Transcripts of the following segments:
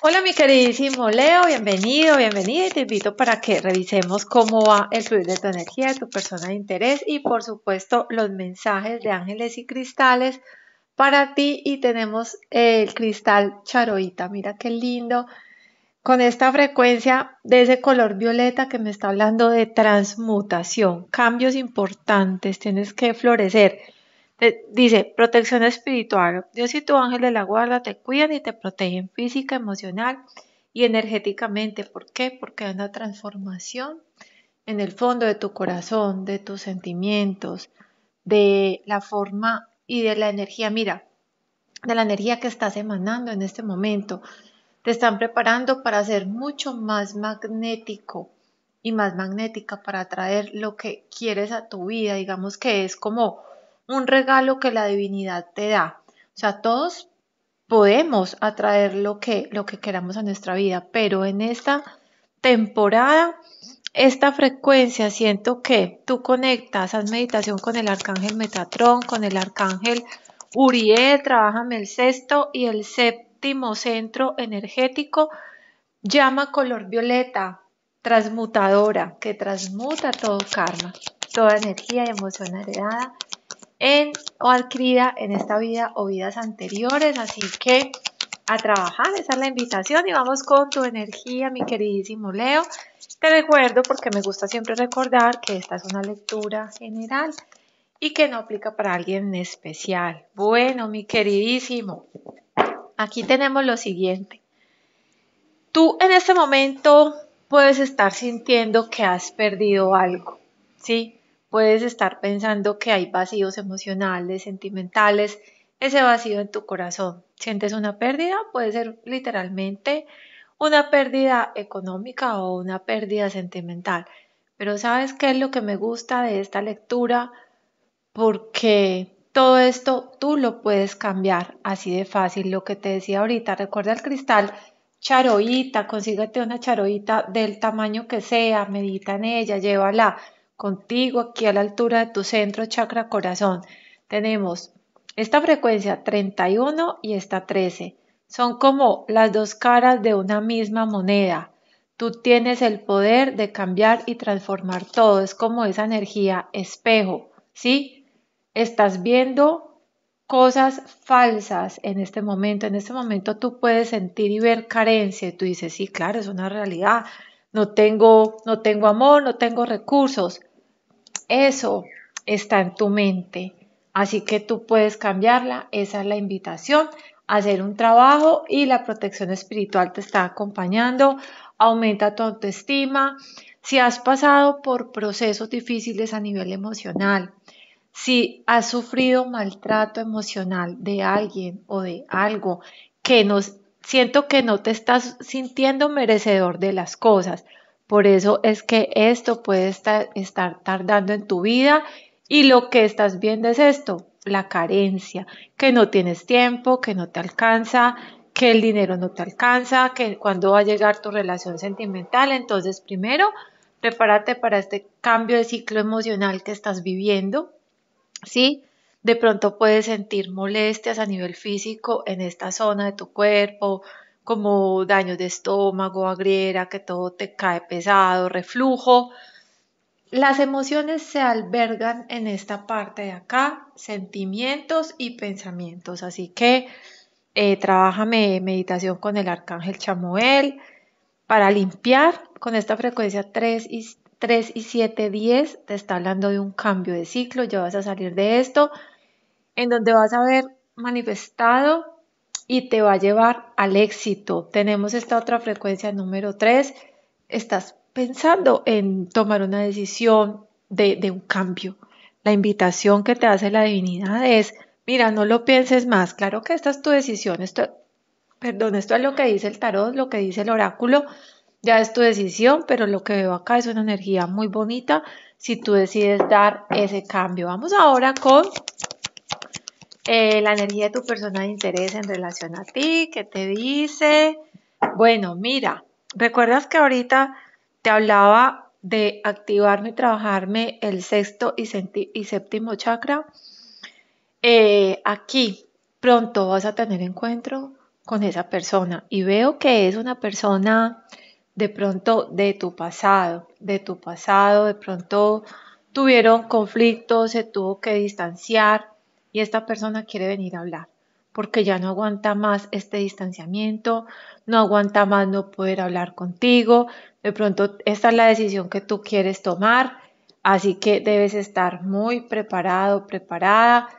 Hola mi queridísimo Leo, bienvenido, bienvenida, y te invito para que revisemos cómo va el fluir de tu energía, de tu persona de interés y por supuesto los mensajes de ángeles y cristales para ti. Y tenemos el cristal charoita, mira qué lindo, con esta frecuencia de ese color violeta que me está hablando de transmutación, cambios importantes, tienes que florecer. Dice, protección espiritual, Dios y tu ángel de la guarda te cuidan y te protegen física, emocional y energéticamente. ¿Por qué? Porque hay una transformación en el fondo de tu corazón, de tus sentimientos, de la forma y de la energía, mira, de la energía que estás emanando en este momento. Te están preparando para ser mucho más magnético y más magnética para atraer lo que quieres a tu vida, digamos que es como un regalo que la divinidad te da. O sea, todos podemos atraer lo que queramos a nuestra vida, pero en esta temporada, esta frecuencia, siento que tú conectas, haz meditación con el arcángel Metatron, con el arcángel Uriel, trabájame el sexto y el séptimo centro energético, llama color violeta, transmutadora, que transmuta todo karma, toda energía y emoción heredada o adquirida en esta vida o vidas anteriores. Así que a trabajar, esa es la invitación, y vamos con tu energía, mi queridísimo Leo. Te recuerdo, porque me gusta siempre recordar, que esta es una lectura general y que no aplica para alguien en especial. Bueno, mi queridísimo, aquí tenemos lo siguiente. Tú en este momento puedes estar sintiendo que has perdido algo, ¿sí? Puedes estar pensando que hay vacíos emocionales, sentimentales, ese vacío en tu corazón. ¿Sientes una pérdida? Puede ser literalmente una pérdida económica o una pérdida sentimental. Pero ¿sabes qué es lo que me gusta de esta lectura? Porque todo esto tú lo puedes cambiar así de fácil. Lo que te decía ahorita, recuerda el cristal charoita, consíguete una charoita del tamaño que sea, medita en ella, llévala contigo aquí a la altura de tu centro chakra corazón. Tenemos esta frecuencia 31 y esta 13. Son como las dos caras de una misma moneda. Tú tienes el poder de cambiar y transformar todo. Es como esa energía espejo, ¿sí? Estás viendo cosas falsas en este momento. En este momento tú puedes sentir y ver carencia. Tú dices, sí, claro, es una realidad. No tengo amor, no tengo recursos. Eso está en tu mente, así que tú puedes cambiarla. Esa es la invitación, hacer un trabajo, y la protección espiritual te está acompañando. Aumenta tu autoestima. Si has pasado por procesos difíciles a nivel emocional, si has sufrido maltrato emocional de alguien o de algo, que siento que no te estás sintiendo merecedor de las cosas. Por eso es que esto puede estar tardando en tu vida, y lo que estás viendo es esto, la carencia, que no tienes tiempo, que no te alcanza, que el dinero no te alcanza, que cuándo va a llegar tu relación sentimental. Entonces, primero, prepárate para este cambio de ciclo emocional que estás viviendo, ¿sí? De pronto puedes sentir molestias a nivel físico en esta zona de tu cuerpo, como daños de estómago, agriera, que todo te cae pesado, reflujo. Las emociones se albergan en esta parte de acá, sentimientos y pensamientos. Así que trabájame meditación con el arcángel Chamuel para limpiar. Con esta frecuencia 3 y 7, 10 te está hablando de un cambio de ciclo. Ya vas a salir de esto, en donde vas a ver manifestado y te va a llevar al éxito. Tenemos esta otra frecuencia número 3. Estás pensando en tomar una decisión de un cambio. La invitación que te hace la divinidad es, mira, no lo pienses más. Claro que esta es tu decisión. Esto es lo que dice el tarot, lo que dice el oráculo. Ya es tu decisión, pero lo que veo acá es una energía muy bonita si tú decides dar ese cambio. Vamos ahora con la energía de tu persona de interés en relación a ti. ¿Qué te dice? Bueno, mira, ¿recuerdas que ahorita te hablaba de activarme y trabajarme el sexto y séptimo chakra? Aquí pronto vas a tener encuentro con esa persona y veo que es una persona de pronto de tu pasado, de pronto tuvieron conflictos, se tuvo que distanciar y esta persona quiere venir a hablar porque ya no aguanta más este distanciamiento, no aguanta más no poder hablar contigo, de pronto esta es la decisión que tú quieres tomar, así que debes estar muy preparado, preparada,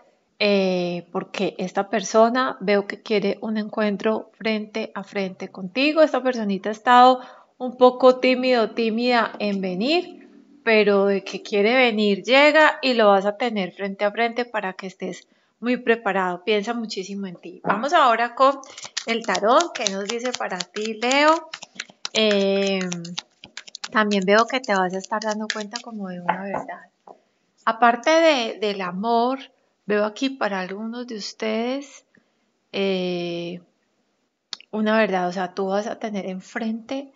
porque esta persona veo que quiere un encuentro frente a frente contigo. Esta personita ha estado un poco tímida en venir, pero de que quiere venir llega y lo vas a tener frente a frente para que estés muy preparado. Piensa muchísimo en ti. Vamos ahora con el tarot que nos dice para ti, Leo. También veo que te vas a estar dando cuenta como de una verdad. Aparte del amor, veo aquí para algunos de ustedes una verdad. O sea, tú vas a tener enfrente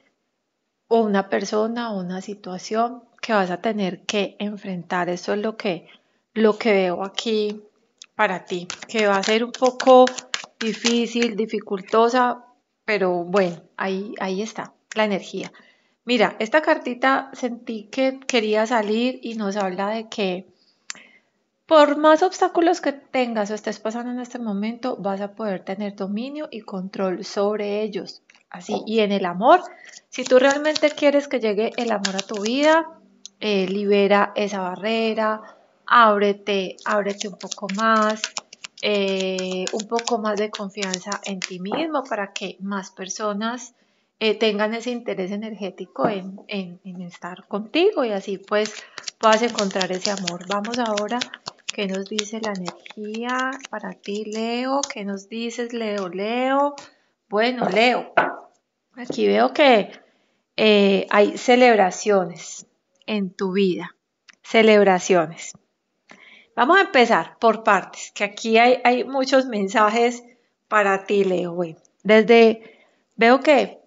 o una persona o una situación que vas a tener que enfrentar. Eso es lo que veo aquí para ti, que va a ser un poco difícil, dificultosa, pero bueno, ahí está la energía. Mira, esta cartita sentí que quería salir y nos habla de que por más obstáculos que tengas o estés pasando en este momento, vas a poder tener dominio y control sobre ellos. Así, y en el amor, si tú realmente quieres que llegue el amor a tu vida, libera esa barrera, ábrete un poco más de confianza en ti mismo para que más personas tengan ese interés energético en estar contigo y así pues puedas encontrar ese amor. Vamos ahora, ¿qué nos dice la energía para ti, Leo? ¿Qué nos dices, Leo? Bueno, Leo, aquí veo que hay celebraciones en tu vida, celebraciones. Vamos a empezar por partes, que aquí hay muchos mensajes para ti, Leo. Bueno, veo que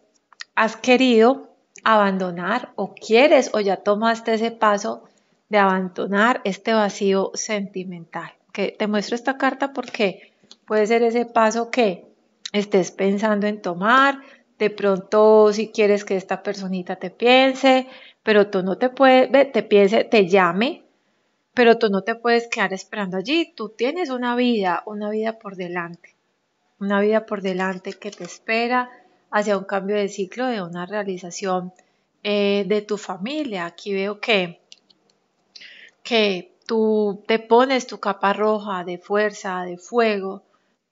has querido abandonar o quieres o ya tomaste ese paso de abandonar este vacío sentimental. Que te muestro esta carta porque puede ser ese paso que estés pensando en tomar, de pronto si quieres que esta personita te piense, pero tú no te puedes, te llame, pero tú no te puedes quedar esperando allí. Tú tienes una vida por delante, que te espera, hacia un cambio de ciclo, de una realización de tu familia. Aquí veo que tú te pones tu capa roja de fuerza, de fuego,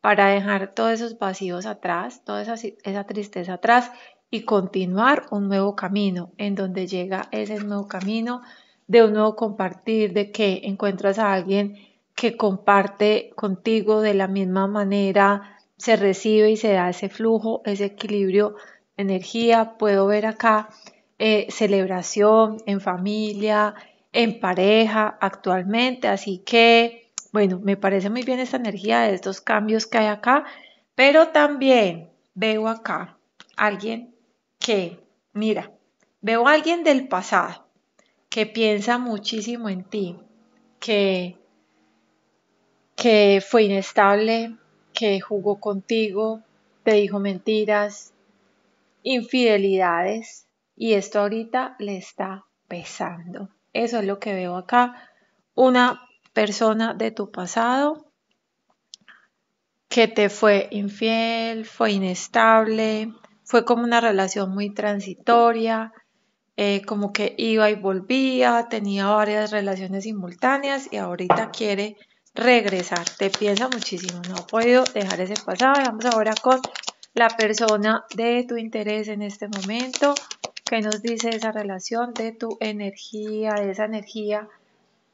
para dejar todos esos vacíos atrás, toda esa tristeza atrás y continuar un nuevo camino, en donde llega ese nuevo camino de un nuevo compartir, de que encuentras a alguien que comparte contigo de la misma manera, se recibe y se da ese flujo, ese equilibrio de energía. Puedo ver acá celebración en familia, en pareja actualmente, así que bueno, me parece muy bien esta energía de estos cambios que hay acá, pero también veo acá alguien que, mira, veo a alguien del pasado que piensa muchísimo en ti, que fue inestable, que jugó contigo, te dijo mentiras, infidelidades, y esto ahorita le está pesando. Eso es lo que veo acá. Una persona de tu pasado que te fue infiel, fue inestable, fue como una relación muy transitoria, como que iba y volvía, tenía varias relaciones simultáneas y ahorita quiere regresar, te piensa muchísimo, no ha podido dejar ese pasado. Vamos ahora con la persona de tu interés en este momento. ¿Qué nos dice esa relación de tu energía,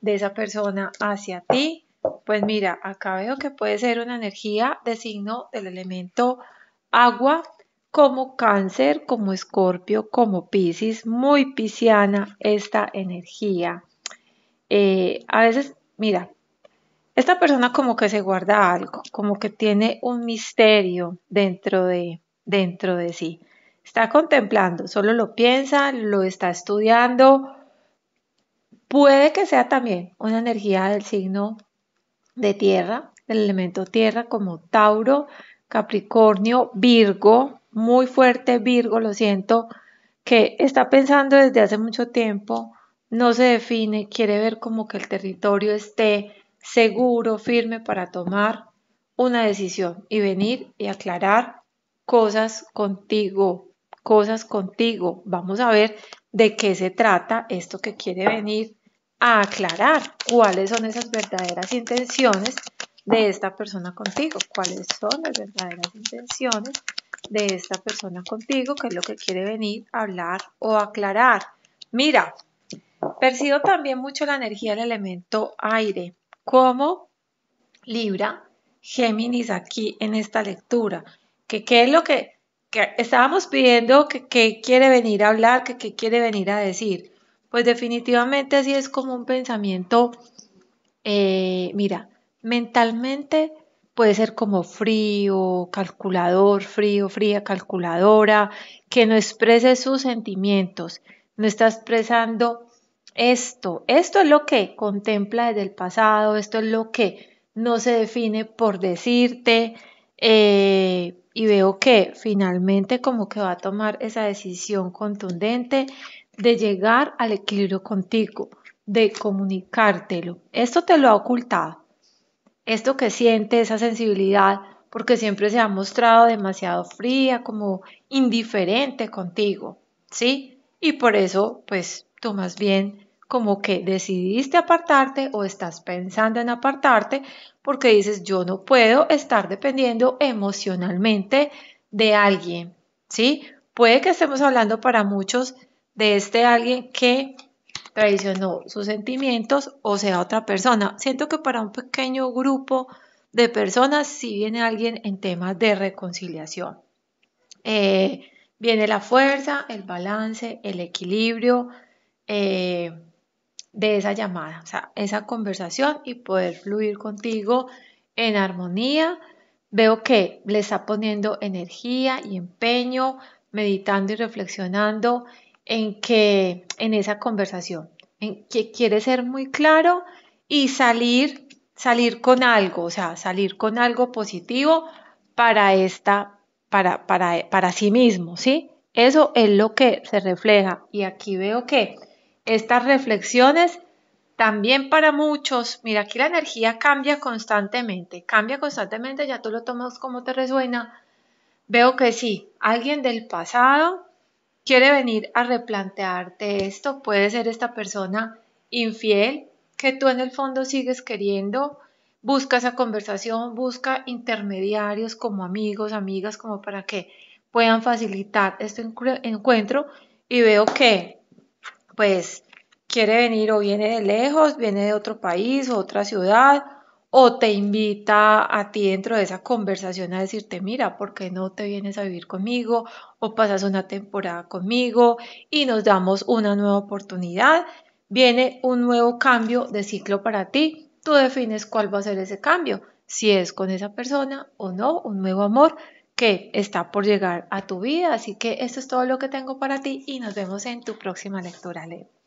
de esa persona hacia ti? Pues mira, acá veo que puede ser una energía de signo del elemento agua, como Cáncer, como Escorpio, como Piscis, muy pisciana esta energía. A veces, mira, esta persona como que se guarda algo, como que tiene un misterio dentro de sí. Está contemplando, solo lo piensa, lo está estudiando. Puede que sea también una energía del signo de tierra, del elemento tierra, como Tauro, Capricornio, Virgo, muy fuerte Virgo, lo siento, que está pensando desde hace mucho tiempo, no se define, quiere ver como que el territorio esté seguro, firme para tomar una decisión y venir y aclarar cosas contigo, Vamos a ver de qué se trata esto que quiere venir a aclarar, cuáles son esas verdaderas intenciones de esta persona contigo, qué es lo que quiere venir a hablar o aclarar. Mira, percibo también mucho la energía del elemento aire, como Libra, Géminis aquí en esta lectura, que qué es lo que estábamos pidiendo, que quiere venir a hablar, que quiere venir a decir. Pues definitivamente así es como un pensamiento, mira, mentalmente puede ser como frío, calculador, fría, calculadora, que no exprese sus sentimientos, no está expresando esto es lo que contempla desde el pasado, esto es lo que no se define por decirte, y veo que finalmente como que va a tomar esa decisión contundente de llegar al equilibrio contigo, de comunicártelo. Esto te lo ha ocultado, esto que siente, esa sensibilidad, porque siempre se ha mostrado demasiado fría, como indiferente contigo, ¿sí? Y por eso, pues, tú más bien como que decidiste apartarte o estás pensando en apartarte porque dices, yo no puedo estar dependiendo emocionalmente de alguien, ¿sí? Puede que estemos hablando para muchos de este alguien que traicionó sus sentimientos o sea otra persona. Siento que para un pequeño grupo de personas sí viene alguien en temas de reconciliación. Viene la fuerza, el balance, el equilibrio de esa llamada, o sea, esa conversación y poder fluir contigo en armonía. Veo que le está poniendo energía y empeño, meditando y reflexionando en esa conversación, en que quiere ser muy claro y salir con algo, o sea, salir con algo positivo para para sí mismo, ¿sí? Eso es lo que se refleja y aquí veo que estas reflexiones también para muchos, mira, aquí la energía cambia constantemente, ya tú lo tomas como te resuena. Veo que sí, alguien del pasado quiere venir a replantearte esto, puede ser esta persona infiel que tú en el fondo sigues queriendo, busca esa conversación, busca intermediarios como amigos, amigas, como para que puedan facilitar este encuentro y veo que pues quiere venir o viene de lejos, viene de otro país, otra ciudad, o te invita a ti dentro de esa conversación a decirte, mira, ¿por qué no te vienes a vivir conmigo? O pasas una temporada conmigo y nos damos una nueva oportunidad. Viene un nuevo cambio de ciclo para ti. Tú defines cuál va a ser ese cambio, si es con esa persona o no, un nuevo amor que está por llegar a tu vida. Así que esto es todo lo que tengo para ti y nos vemos en tu próxima lectura, Leo.